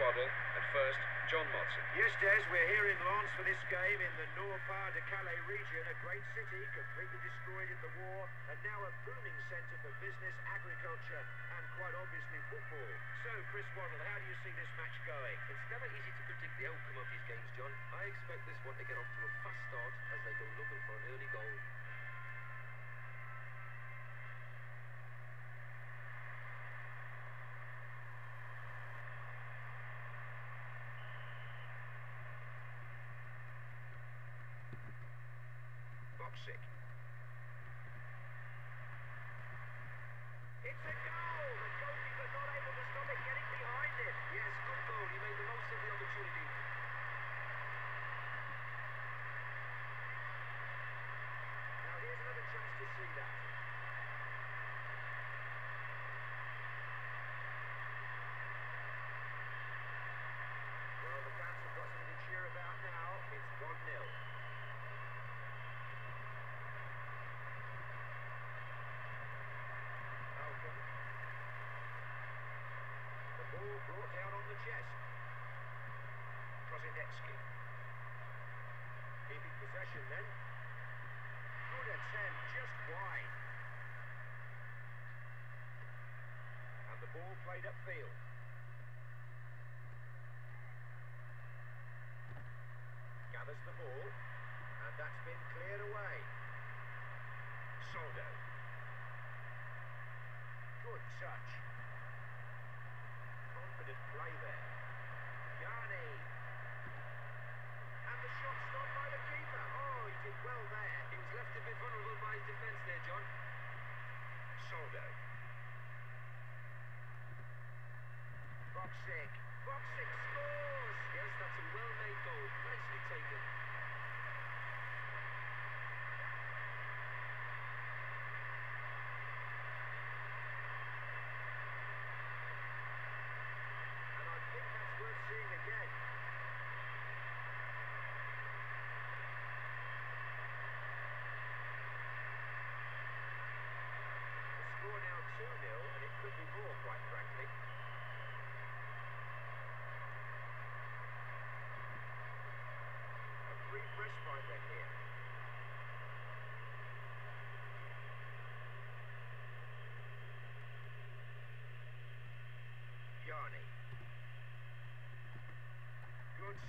Waddle, and first, John Motson. Yes, Des, we're here in Lance for this game in the Nord Pas de Calais region, a great city completely destroyed in the war, and now a booming centre for business, agriculture, and quite obviously football. So, Chris Waddle, how do you see this match going? It's never easy to predict the outcome of these games, John. I expect this one to get off to a fast start as they go looking for an early goal. It's a goal! The goalkeeper not able to stop it getting behind it. Yes, good goal. He made the most of the opportunity. Now here's another chance to see that. Well, the fans have got something to cheer about now. It's 1-0. Brought down on the chest. Krozinecki. Keeping possession then. Good attempt, just wide. And the ball played upfield. Gathers the ball. And that's been cleared away. Soldo. Good touch. Play there. Jarni. And the shot stopped by the keeper. Oh, he did well there. He was left a bit vulnerable by his defence there, John. Soldo. Boxic. Boxic scores! Yes, that's a well-made goal. Nicely taken.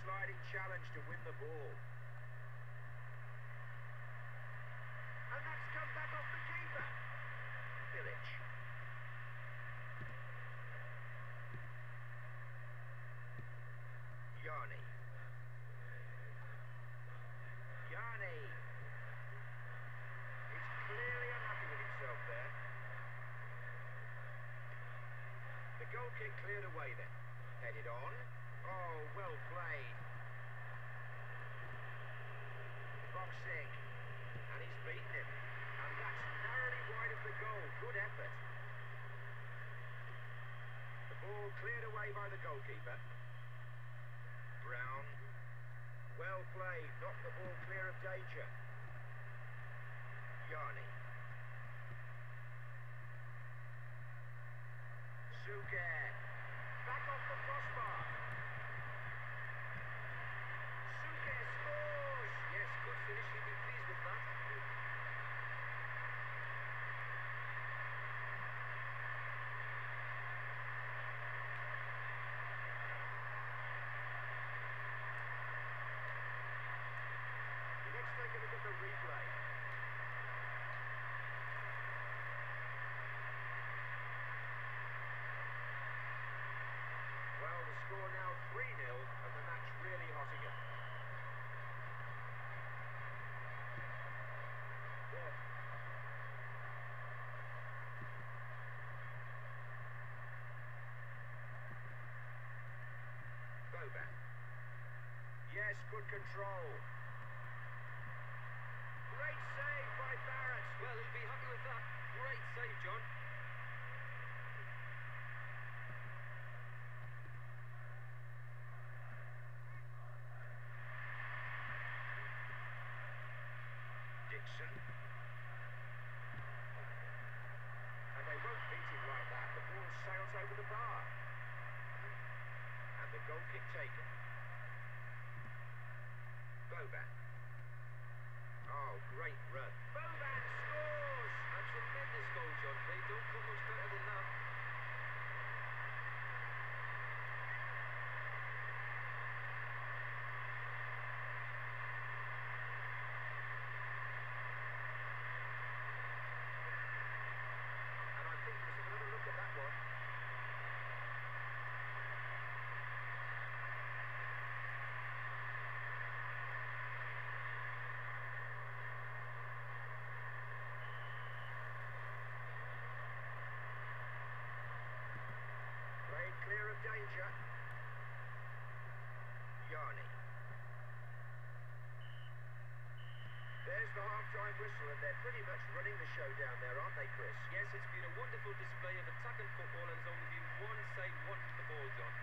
Sliding challenge to win the ball. And that's come back off the keeper. Bilic. Jarni. Jarni. He's clearly unhappy with himself there. The goal kick cleared away then. Headed on. Oh, well played. Boxic. And he's beaten him. And that's narrowly wide of the goal. Good effort. The ball cleared away by the goalkeeper. Brown. Well played. Knocked the ball clear of danger. Jarni. Šuker. Back off the crossbar. Finish, he'd be pleased with that. Let's take a look at the replay. Well, the score now 3-0 and the match really hot again. Boban. Yes, good control. Great save by Barrett. Well, he'll be happy with that. Great save, John. Dixon. And they won't beat him like that. The ball sails over the bar. The great run. Boban scores! A tremendous goal, John. They don't come much better than that. Danger. Jarni. There's the half-time whistle, and they're pretty much running the show down there, aren't they, Chris? Yes, it's been a wonderful display of attack and football, and there's only been one save once to the ball, John.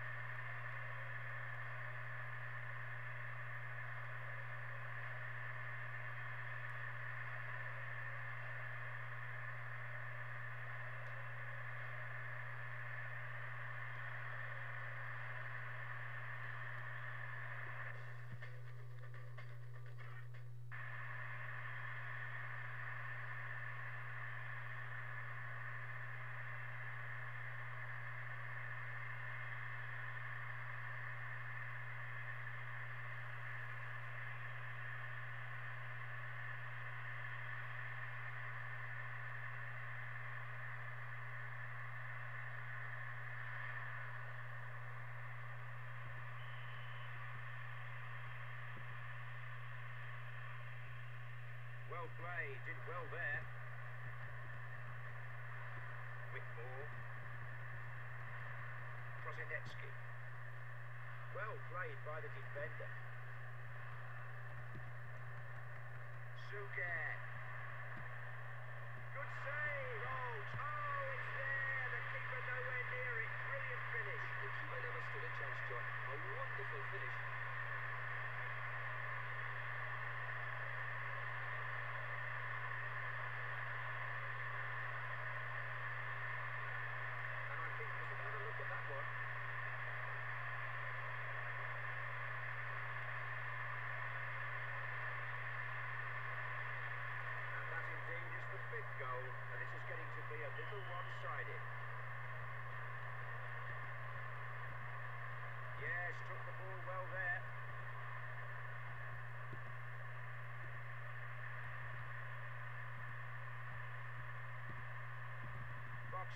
Well played, did well there. Whitmore. Prozinecki. Well played by the defender. Šuker. Good save. Oh, it's there. The keeper nowhere near it. Brilliant finish. The keeper never stood a chance, John. A wonderful finish.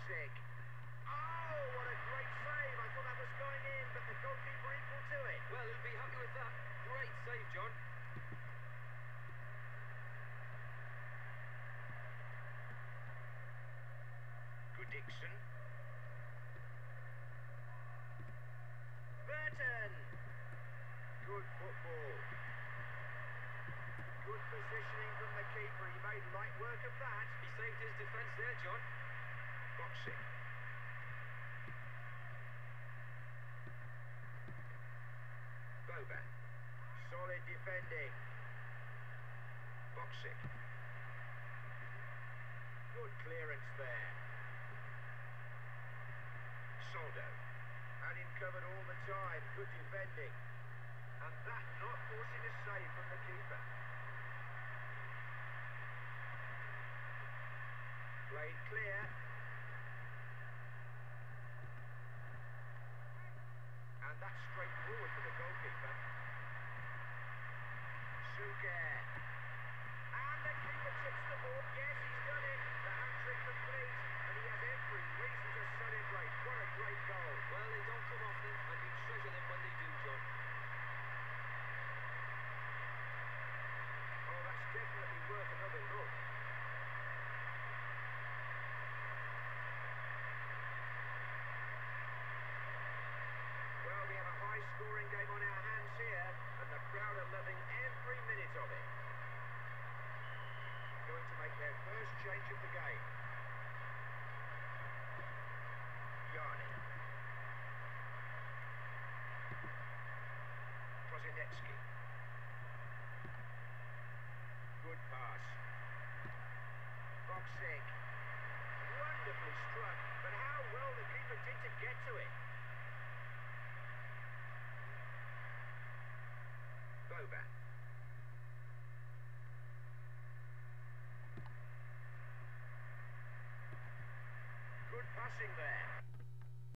Sick. Oh, what a great save. I thought that was going in, but the goalkeeper equal to it. Well, he'll be happy with that. Great save, John. Good Dixon. Burton. Good football. Good positioning from the keeper. He made light work of that. He saved his defence there, John. Boxing. Boban. Solid defending. Boxing. Good clearance there. Soldo. Had him covered all the time. Good defending. And that not forcing a save from the keeper. Played clear. That's straightforward for the goalkeeper. Šuker. And the keeper tips the ball. Yes, he's done it. The hat-trick complete. And he has every reason to celebrate. What a great goal. Well, they don't come often, and you treasure them when they do, John. Oh, that's definitely worth another look. Scoring game on our hands here, and the crowd are loving every minute of it. Going to make their first change of the game. Jarni. Prozinecki. Good pass. Boxic. Wonderfully struck, but how well the keeper did to get to it. Boban.